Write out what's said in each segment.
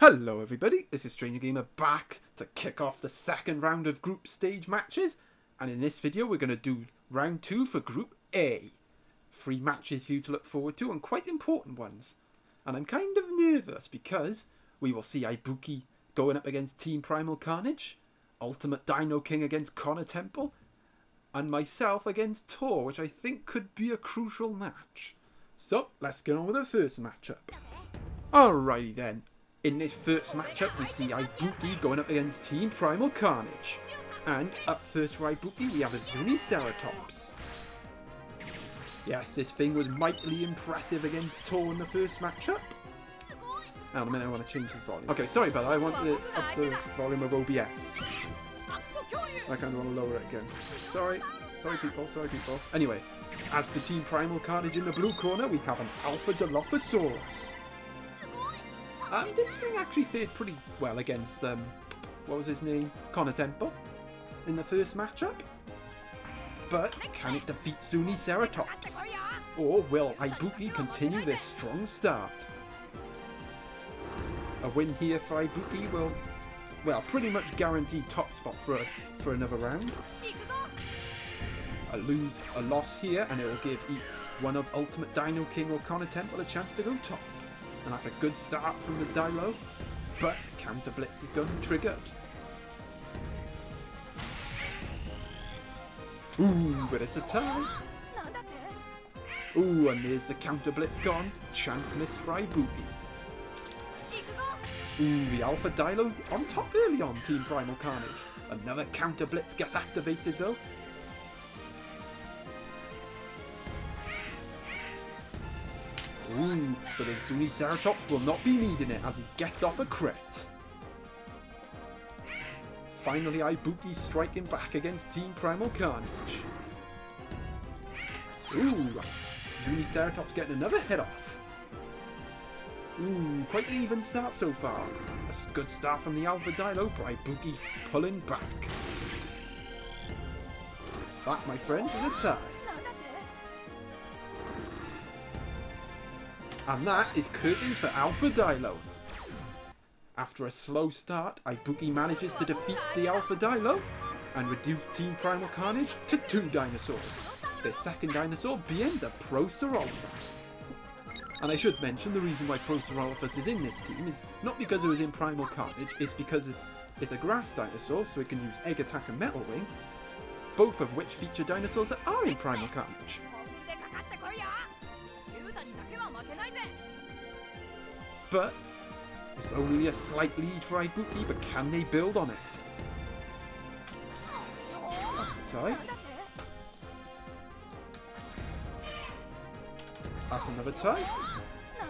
Hello everybody, this is Stranger Gamer back to kick off the second round of group stage matches, and in this video we're going to do round 2 for group A. 3 matches for you to look forward to and quite important ones. And I'm kind of nervous because we will see Ibuki going up against Team Primal Carnage, Ultimate Dino King against Connor Temple, and myself against Tor, which I think could be a crucial match. So let's get on with the first matchup. Alrighty then. In this first matchup, we see Ibuki going up against Team Primal Carnage. And up first for Ibuki, we have a Zuniceratops. Yes, this thing was mightily impressive against Tor in the first matchup. Hang on a minute, I want to change the volume. Okay, sorry about that, I want to up the volume of OBS. I kind of want to lower it again. Sorry people. Anyway, as for Team Primal Carnage in the blue corner, we have an Alpha Dilophosaurus. This thing actually fared pretty well against, what was his name? Connor Temple in the first matchup. But can it defeat Zuniceratops? Or will Ibuki continue their strong start? A win here for Ibuki will, well, pretty much guarantee top spot for another round. A loss here, and it will give one of Ultimate Dino King or Connor Temple a chance to go top. And that's a good start from the Dilo, but Counter Blitz is going triggered. Ooh, but it's a tie. Ooh, and there's the Counter Blitz gone. Chance missed for Ibuki. Ooh, the Alpha Dilo on top early on, Team Primal Carnage. Another Counter Blitz gets activated though. Ooh, but the Zuniceratops will not be needing it as he gets off a crit. Finally, Ibuki striking back against Team Primal Carnage. Ooh, Zuniceratops getting another hit off. Ooh, quite an even start so far. That's a good start from the Alpha Dilo, but Ibuki pulling back. That, my friend, is a tie. And that is curtains for Alpha Dilo. After a slow start, Ibuki manages to defeat the Alpha Dilo and reduce Team Primal Carnage to 2 dinosaurs. Their second dinosaur being the Prosaurolophus. And I should mention the reason why Prosaurolophus is in this team is not because it was in Primal Carnage, it's because it's a grass dinosaur, so it can use Egg Attack and Metal Wing, both of which feature dinosaurs that are in Primal Carnage. But it's only a slight lead for Ibuki, but can they build on it? That's a tie. That's another tie.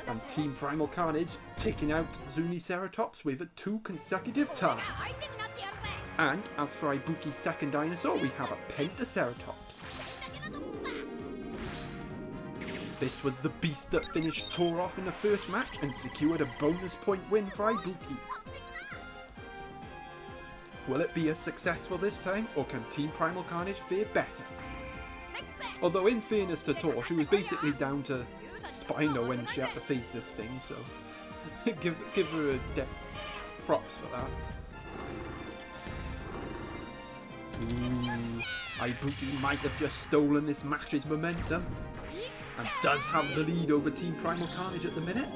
And Team Primal Carnage taking out Zuniceratops with 2 consecutive ties. And as for Ibuki's second dinosaur, we have a Pentaceratops. This was the beast that finished Tor off in the first match and secured a bonus point win for Ibuki. Will it be as successful this time, or can Team Primal Carnage fare better? Although in fairness to Tor, she was basically down to Spino when she had to face this thing, so give her props for that. Ooh, Ibuki might have just stolen this match's momentum. And does have the lead over Team Primal Carnage at the minute,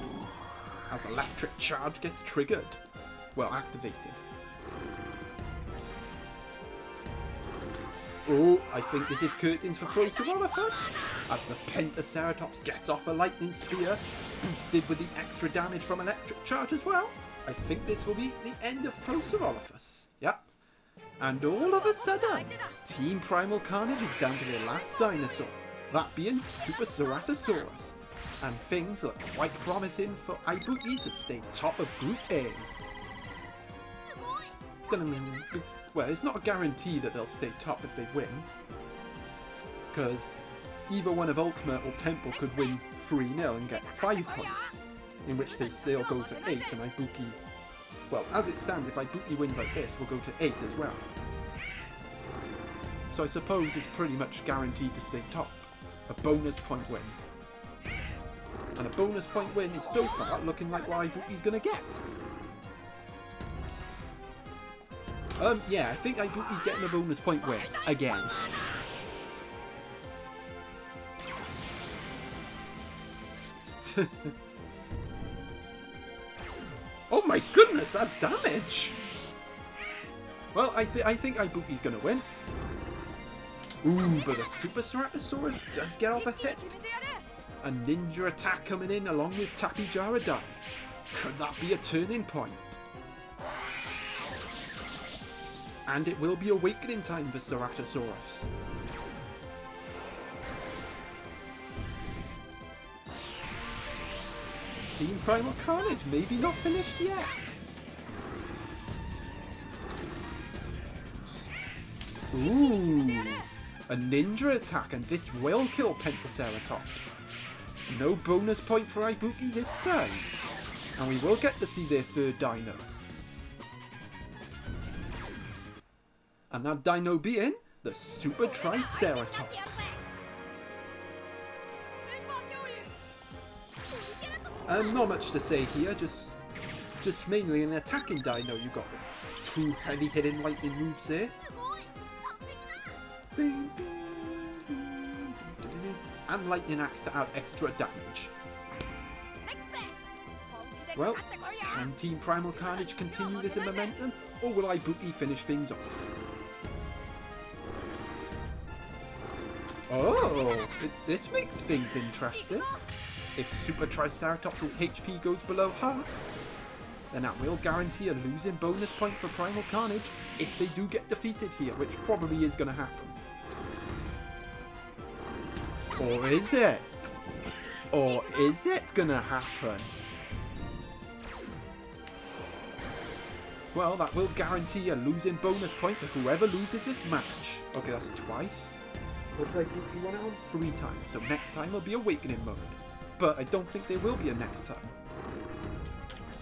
as Electric Charge gets triggered. Well, activated. Oh, I think this is curtains for Prosaurolophus, as the Pentaceratops gets off a Lightning Spear, boosted with the extra damage from Electric Charge as well. I think this will be the end of Prosaurolophus. Yep. And all of a sudden, Team Primal Carnage is down to their last dinosaur. That being Super Ceratosaurus, and things look quite promising for Ibuki to stay top of Group A. Well, it's not a guarantee that they'll stay top if they win, because either one of Ultimate or Temple could win 3-0 and get 5 points, in which case they'll go to 8 and Ibuki, well, as it stands, if Ibuki wins like this, we'll go to 8 as well. So I suppose it's pretty much guaranteed to stay top. A bonus point win. And a bonus point win is so far looking like what Ibuki's going to get. Yeah, I think Ibuki's getting a bonus point win again. Oh my goodness, that damage! Well, I think Ibuki's gonna win. Ooh, but the Super Ceratosaurus does get off a hit. A ninja attack coming in along with Tapijara Dive. Could that be a turning point? And it will be awakening time for Ceratosaurus. Team Primal Carnage, maybe not finished yet. Ooh, a ninja attack, and this will kill Pentaceratops. No bonus point for Ibuki this time. And we will get to see their third dino. And that dino being the Super Triceratops. Not much to say here, just mainly an attacking dino. You got two heavy hitting lightning moves there. And lightning axe to add extra damage. Well, can Team Primal Carnage continue this in momentum, or will Ibuki finish things off? Oh, this makes things interesting. If Super Triceratops' HP goes below half, then that will guarantee a losing bonus point for Primal Carnage if they do get defeated here, which probably is going to happen. Or is it? Or is it going to happen? Well, that will guarantee a losing bonus point to whoever loses this match. Okay, that's twice. What did I do? You won it on 3 times, so next time will be awakening mode. But I don't think there will be a next time.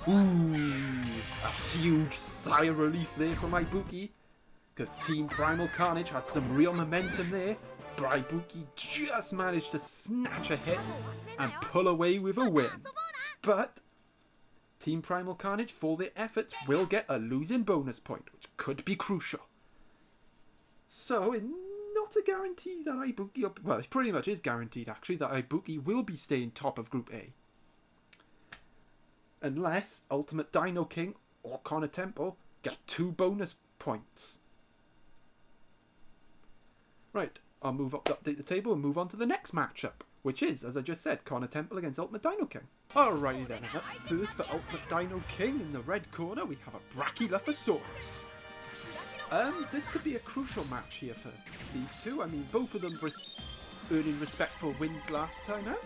Ooh, a huge sigh of relief there from Ibuki, because Team Primal Carnage had some real momentum there, but Ibuki just managed to snatch a hit and pull away with a win. But Team Primal Carnage, for their efforts, will get a losing bonus point, which could be crucial. So, not a guarantee that Ibuki... Well, it pretty much is guaranteed, actually, that Ibuki will be staying top of Group A. Unless Ultimate Dino King or Connor Temple get 2 bonus points. Right, I'll move up to update the table and move on to the next matchup, which is, as I just said, Connor Temple against Ultimate Dino King. Alrighty then, and up first for Ultimate Dino King in the red corner, we have a Brachylophosaurus. This could be a crucial match here for these two. I mean, both of them earning respectful wins last time out.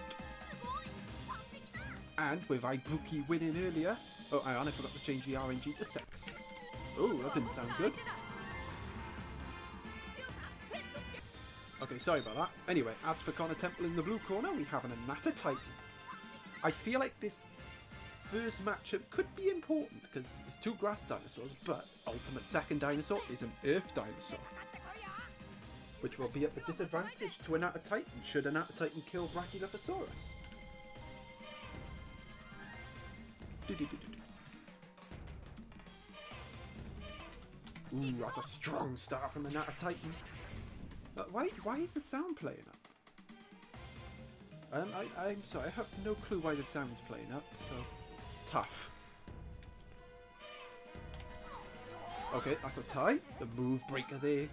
And with Ibuki winning earlier... Oh, I forgot to change the RNG to 6. Oh, that didn't sound good. Okay, sorry about that. Anyway, as for Connor Temple in the blue corner, we have an Anatotitan. I feel like this first matchup could be important because it's 2 grass dinosaurs, but Ultimate Second Dinosaur is an Earth Dinosaur, which will be at a disadvantage to Anatotitan should Anatotitan kill Brachylophosaurus. Ooh, that's a strong start from Anatotitan. Why is the sound playing up? I'm sorry, I have no clue why the sound's playing up, so... Tough. Okay, that's a tie. The move breaker there.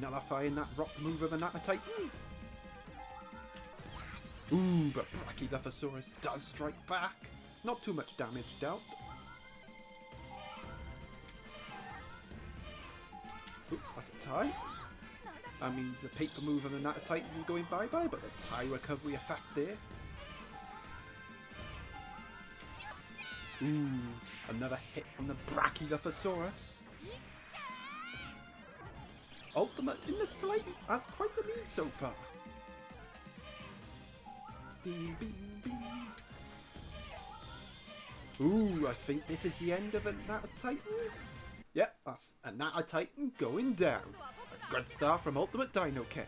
Nullifying that rock move of Anatotitan's. Ooh, but Brachylophosaurus does strike back. Not too much damage dealt. Ooh, that's a tie. That means the paper move on the Anatotitan is going bye-bye, but the tie recovery effect there. Ooh, another hit from the Brachylophosaurus. Ultimate in the slide. That's quite the lead so far. Ding, bing, bing. Ooh, I think this is the end of Anatotitan. Yep, that's Anatotitan going down. Good start from Ultimate Dino King.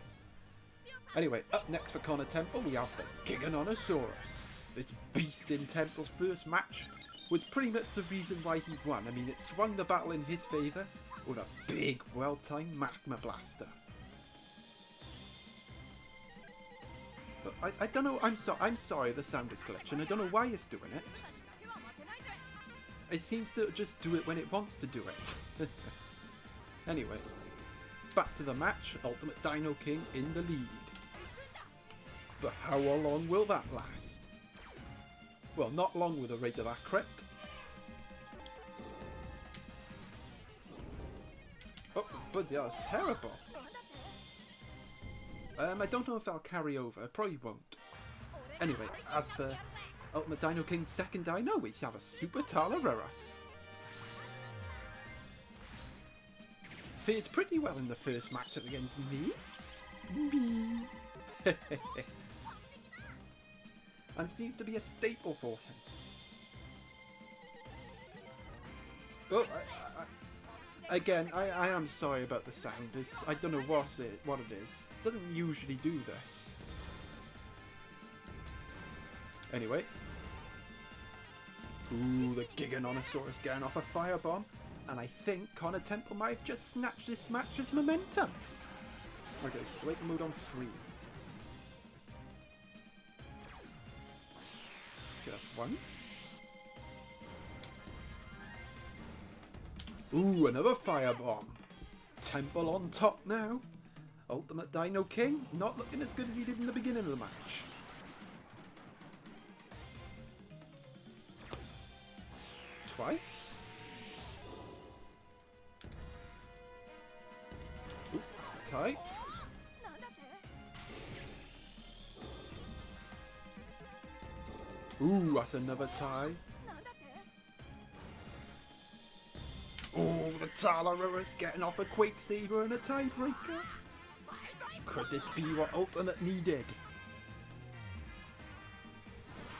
Anyway, up next for Connor Temple, we have the Giganotosaurus. This beast in Temple's first match was pretty much the reason why he won. I mean, it swung the battle in his favour, with a big, well-timed magma blaster. But I don't know. I'm sorry. The sound is glitching. I don't know why it's doing it. It seems to just do it when it wants to do it. Anyway, back to the match. Ultimate Dino King in the lead. But how long will that last? Well, not long with the rate of that crit. Oh, but yeah, that's terrible. I don't know if that'll carry over. I probably won't. Anyway, as for Ultimate Dino King's second dino, we have a Super Tala Reras. Fared pretty well in the first match against me. And seems to be a staple for him. Oh, I am sorry about the sound. It's, I don't know what it is. It doesn't usually do this. Anyway. Ooh, the Giganotosaurus getting off a firebomb. And I think Connor Temple might have just snatched this match's momentum. Okay, so wait mode on 3. Just once. Ooh, another firebomb. Temple on top now. Ultimate Dino King not looking as good as he did in the beginning of the match. Twice. Ooh, that's tight. Ooh, that's another tie. Oh, the Tala Reras getting off a Quakesaber and a tiebreaker. Could this be what Ultimate needed?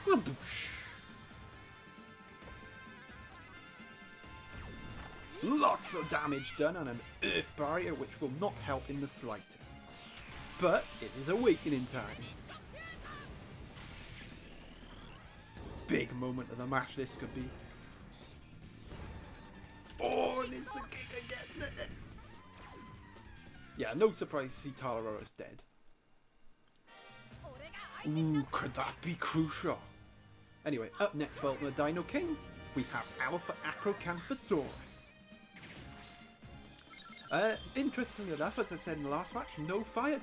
Waboosh. Lots of damage done and an earth barrier which will not help in the slightest. But it is awakening time. Big moment of the match this could be. Oh, and it's the kick again. Yeah, no surprise to see Tala Reras dead. Ooh, could that be crucial? Anyway, up next for Ultimate Dino Kings, we have Alpha Acrocanthosaurus. Interestingly enough, as I said in the last match, no fire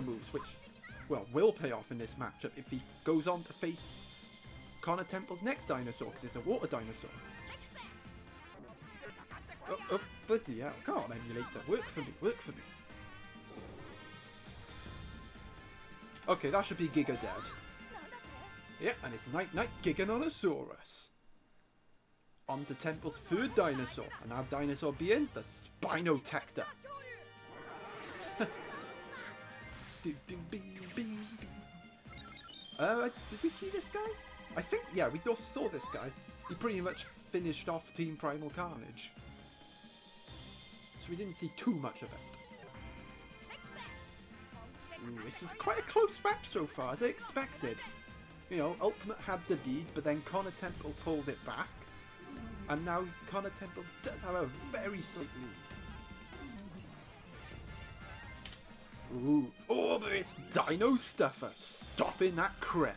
moves, which, well, will pay off in this matchup if he goes on to face Connor Temple's next dinosaur, because it's a water dinosaur. Oh, bloody hell, come on, emulator, work for me. Okay, that should be Giga dead. Yep, and it's Night-Night Giganotosaurus. On to Temple's third dinosaur, and our dinosaur being the Spino-Tector. Did we see this guy? I think, yeah, we just saw this guy. He pretty much finished off Team Primal Carnage. So we didn't see too much of it. Ooh, this is quite a close match so far, as I expected. You know, Ultimate had the lead, but then Connor Temple pulled it back. And now Connor Temple does have a very slight lead. Ooh, oh, but it's Dino Stuffer stopping that crit.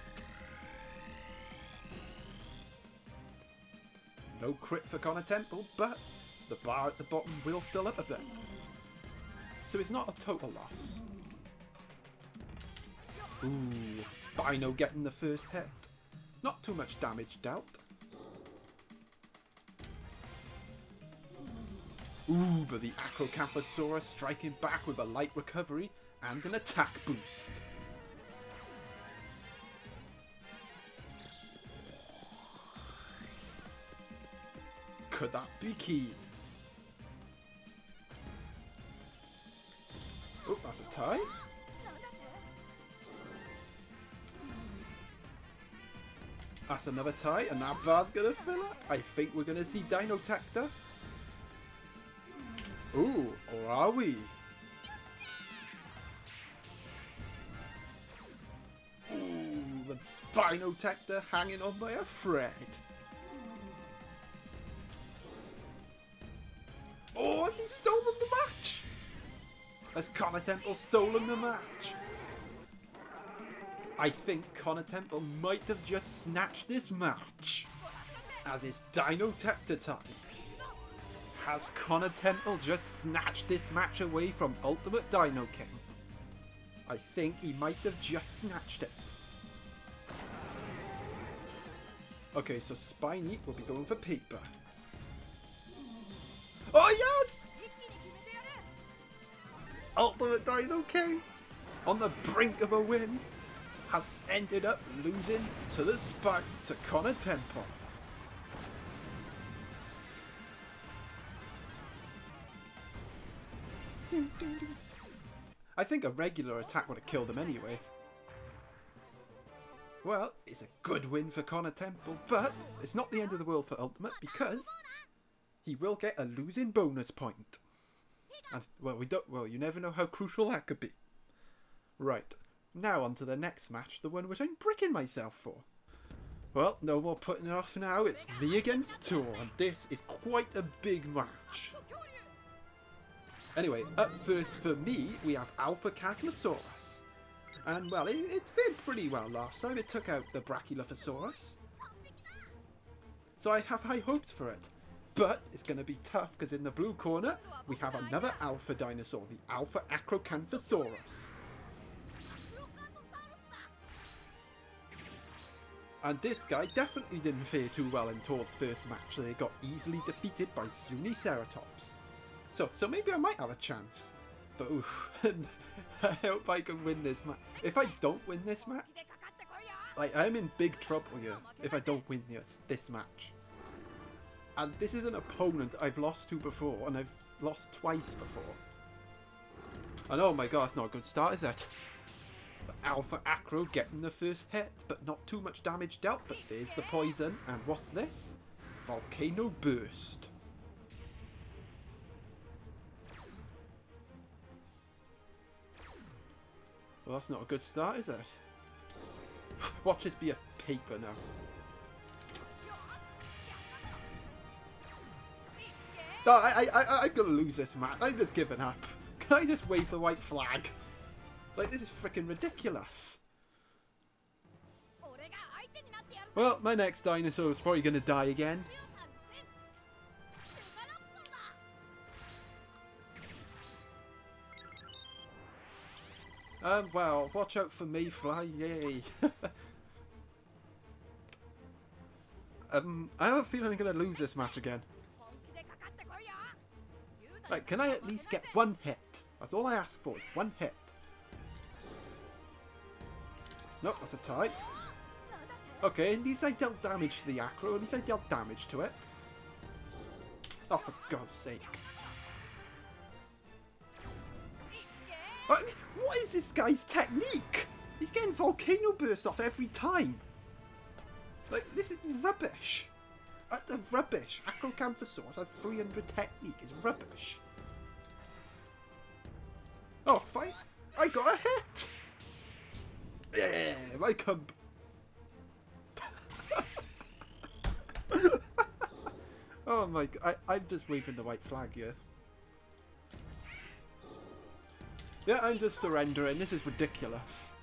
No crit for Connor Temple, but the bar at the bottom will fill up a bit. So it's not a total loss. Ooh, Spino getting the first hit. Not too much damage dealt. Ooh, but the Acrocanthosaurus striking back with a light recovery and an attack boost. Could that be key? Oh, that's a tie. That's another tie, and that bar's gonna fill up. I think we're gonna see Dino-Tector. Ooh, or are we? Ooh, the Spino-Tector hanging on by a thread. Oh, has he stolen the match? Has Connor Temple stolen the match? I think Connor Temple might have just snatched this match as his Dino-Tector time. Has Connor Temple just snatched this match away from Ultimate Dino King? I think he might have just snatched it. Okay, so Spiny will be going for paper. Oh yes! Ultimate Dino King, on the brink of a win, has ended up losing to the spike to Connor Temple. I think a regular attack would have killed him anyway. Well, it's a good win for Connor Temple, but it's not the end of the world for Ultimate because he will get a losing bonus point. And, well, you never know how crucial that could be. Right, now on to the next match, the one which I'm bricking myself for. Well, no more putting it off now, it's me against Tor, and this is quite a big match. Anyway, up first for me, we have Alpha Catalosaurus. And, well, it fared pretty well last time. It took out the Brachylophosaurus. So I have high hopes for it. But it's going to be tough because in the blue corner, we have another alpha dinosaur, the Alpha Acrocanthosaurus. And this guy definitely didn't fare too well in Tor's first match. They got easily defeated by Zuniceratops. So maybe I might have a chance. But oof, I hope I can win this match. If I don't win this match, like, I'm in big trouble here if I don't win this match. And this is an opponent I've lost to before, and I've lost twice before. And oh my god, it's not a good start, is it? But Alpha Acro getting the first hit, but not too much damage dealt, but there's the poison. And what's this? Volcano Burst. Well, that's not a good start, is it? Watch this be a paper now. No, I'm gonna lose this match. I've just given up. Can I just wave the white flag? Like, this is freaking ridiculous. Well, my next dinosaur is probably gonna die again. Well, watch out for me, fly, yay. I have a feeling I'm going to lose this match again. Right, can I at least get one hit? That's all I ask for, is one hit. Nope, that's a tie. Okay, at least I dealt damage to the Acro, at least I dealt damage to it. Oh, for God's sake. What is this guy's technique? He's getting Volcano Burst off every time. Like, this is rubbish. Utter rubbish. Acrocanthosaurus has 300 technique. It's rubbish. Oh, fine. I got a hit. Yeah, my cub. Oh my god. I'm just waving the white flag here. Yeah, I'm just surrendering. This is ridiculous.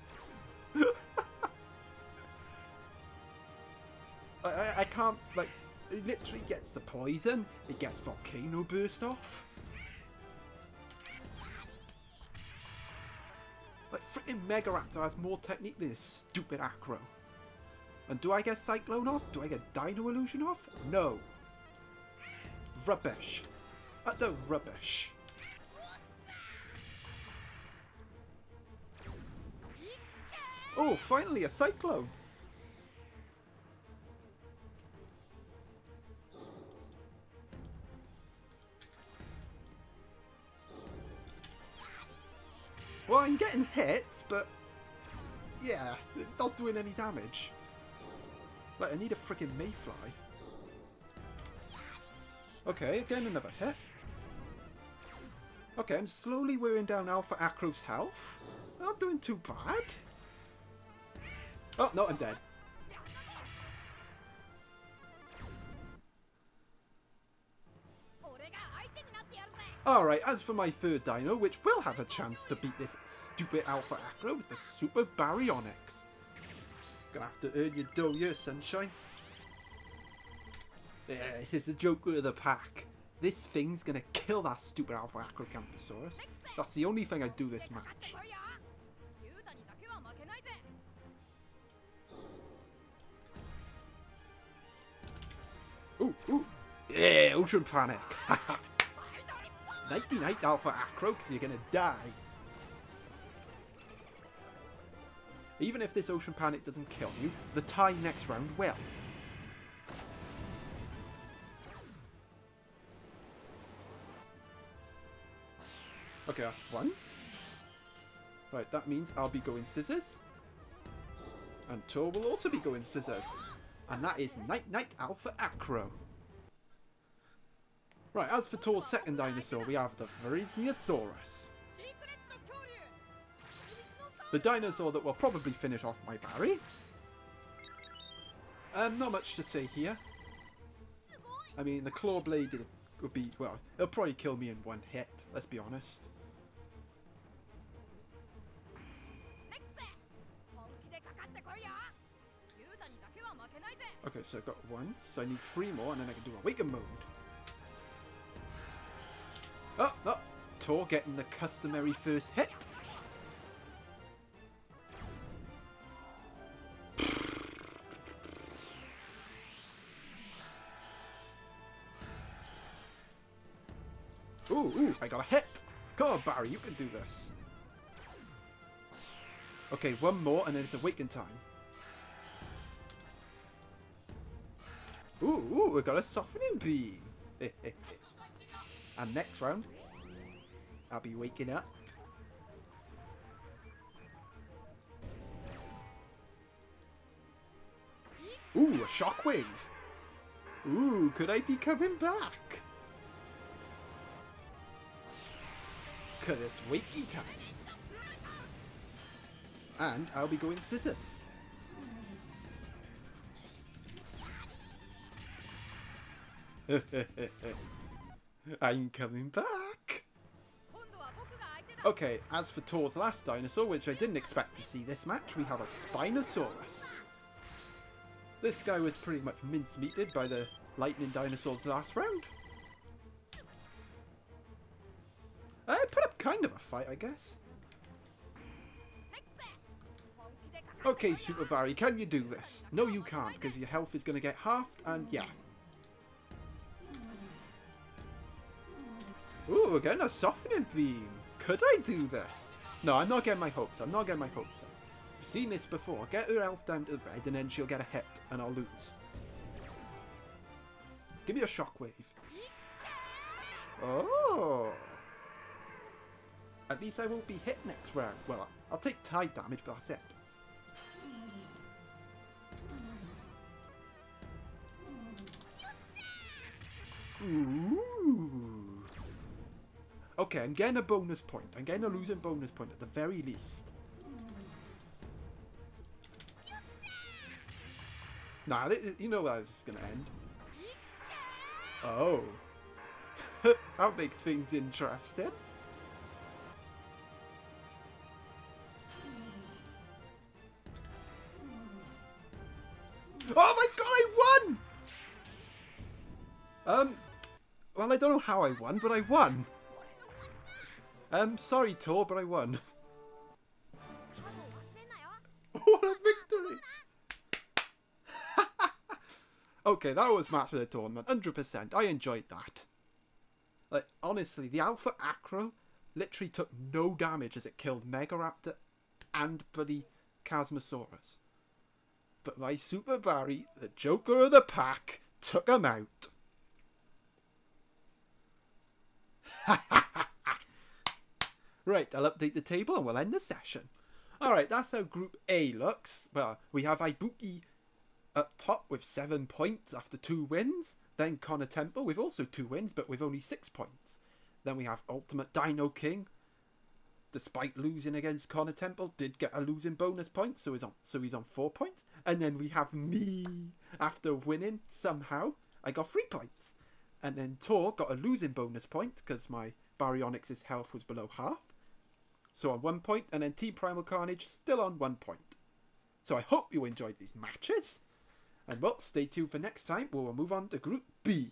I can't, like, it literally gets the poison. It gets Volcano Burst off. Like, freaking Megaraptor has more technique than this stupid Acro. And do I get Cyclone off? Do I get Dino Illusion off? No. Rubbish. Utter rubbish. Oh, finally a Cyclone! Well, I'm getting hits, but yeah, not doing any damage. Like, I need a freaking Mayfly. Okay, again another hit. Okay, I'm slowly wearing down Alpha Acro's health. Not doing too bad. Oh, no, I'm dead. Alright, as for my third dino, which will have a chance to beat this stupid Alpha Acro with the Super Baryonyx. Gonna have to earn your dough here, sunshine. Yeah, this is the Joker of the pack. This thing's gonna kill that stupid Alpha Acrocanthosaurus. That's the only thing I do this match. Ooh, ooh. Yeah, Ocean Panic. Nighty night, Alpha Acro, because you're gonna die. Even if this Ocean Panic doesn't kill you, the tie next round will. Okay, that's once. Right, that means I'll be going scissors. And Tor will also be going scissors. And that is Night Night Alpha Acro. Right, as for Tor's second dinosaur, we have the Velocisaurus. The dinosaur that will probably finish off my Barry. Not much to say here. I mean, the claw blade would be, well, it'll probably kill me in one hit, let's be honest. Okay, so I've got one, so I need three more, and then I can do Awaken Mode. Oh, no! Tor getting the customary first hit. Ooh, ooh, I got a hit! Come on, Barry, you can do this. Okay, one more and then it's awaken time. Ooh, ooh, we got a softening beam. And next round, I'll be waking up. Ooh, a shockwave. Ooh, could I be coming back? Cause it's wakey time. And I'll be going scissors. I'm coming back! Okay, as for Tor's last dinosaur, which I didn't expect to see this match, we have a Spinosaurus. This guy was pretty much mince-meated by the lightning dinosaurs last round. I put up kind of a fight, I guess. Okay, Super Barry, can you do this? No, you can't, because your health is going to get halved, and yeah. Ooh, again, a softening beam. Could I do this? No, I'm not getting my hopes up. I've seen this before. Get her health down to the red, and then she'll get a hit, and I'll lose. Give me a shockwave. Oh! At least I won't be hit next round. Well, I'll take tide damage, but that's it. Ooh. Okay, I'm getting a bonus point. I'm getting a losing bonus point at the very least. Nah, you know how this is going to end. Oh. That makes things interesting. Oh my god, I won! Well, I don't know how I won, but I won. Sorry, Tor, but I won. What a victory! Okay, that was match of the tournament, 100%. I enjoyed that. Like, honestly, the Alpha Acro literally took no damage as it killed Megaraptor and bloody Chasmosaurus. But my Super Barry, the Joker of the pack, took him out. Right, I'll update the table and we'll end the session. Alright, that's how Group A looks. Well, we have Ibuki up top with 7 points after 2 wins. Then Connor Temple with also 2 wins, but with only 6 points. Then we have Ultimate Dino King. Despite losing against Connor Temple, did get a losing bonus point, so he's on 4 points. And then we have me. After winning, somehow, I got 3 points. And then Tor got a losing bonus point, because my Baryonyx's health was below half. So on 1 point, and then Team Primal Carnage still on 1 point. So I hope you enjoyed these matches. And well, stay tuned for next time where we'll move on to Group B.